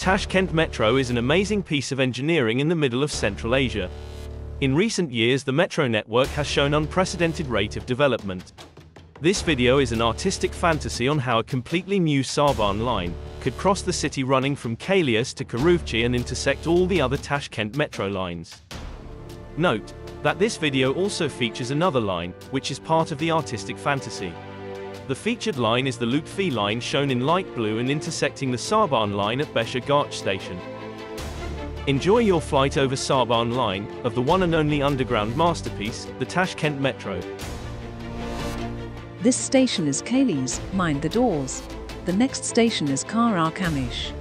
Tashkent Metro is an amazing piece of engineering in the middle of Central Asia. In recent years, the metro network has shown unprecedented rate of development. This video is an artistic fantasy on how a completely new Sagban line could cross the city running from Keles to Quruvchi and intersect all the other Tashkent metro lines. Note that this video also features another line, which is part of the artistic fantasy. The featured line is the Lutfi line shown in light blue and intersecting the Sagban line at Besh Agach station. Enjoy your flight over Sagban line, of the one and only underground masterpiece, the Tashkent Metro. This station is Keles, mind the doors. The next station is Karakamish.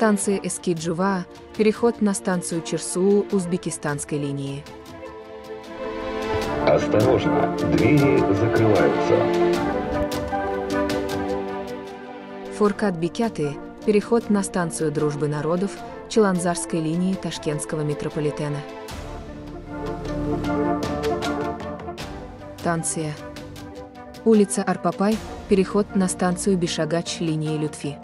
Станция Eskidjuva, переход на станцию Черсу Узбекистанской линии. Осторожно, двери закрываются. Фуркат-Бикяты, переход на станцию Дружбы народов Челанзарской линии Ташкентского метрополитена. Станция. Улица Арпапайй, переход на станцию Беш Агач линии Лютфи.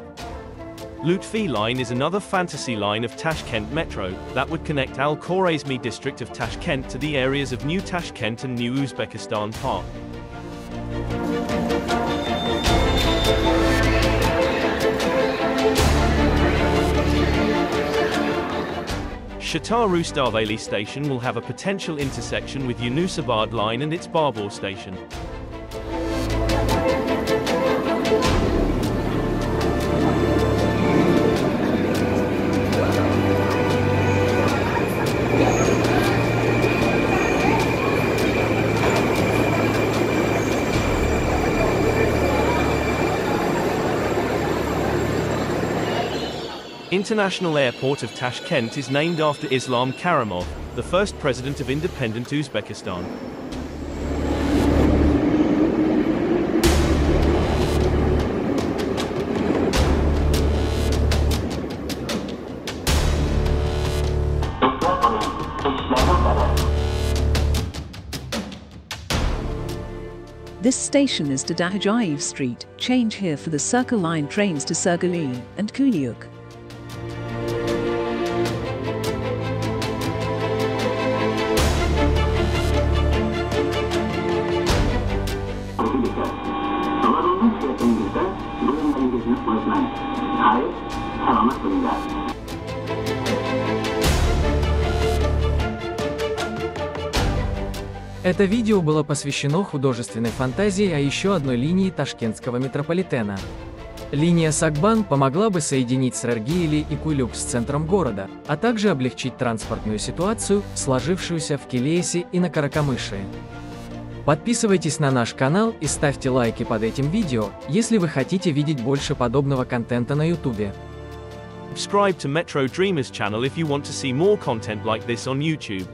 Lutfi line is another fantasy line of Tashkent Metro that would connect Al Khwarezmi district of Tashkent to the areas of New Tashkent and New Uzbekistan Park. Shahtar-Rustaveli station will have a potential intersection with Yunusabad line and its Babur station. International Airport of Tashkent is named after Islam Karimov, the first president of independent Uzbekistan. This station is to Dajaiev Street, change here for the Circle Line trains to Sergali and Kuliuk. Это видео было посвящено художественной фантазии о еще одной линии Ташкентского метрополитена. Линия Sagban помогла бы соединить Сергиили и Кулюк с центром города, а также облегчить транспортную ситуацию, сложившуюся в Келесе и на Каракамыше. Подписывайтесь на наш канал и ставьте лайки под этим видео, если вы хотите видеть больше подобного контента на YouTube. Subscribe to Metro Dreamers channel if you want to see more content like this on YouTube.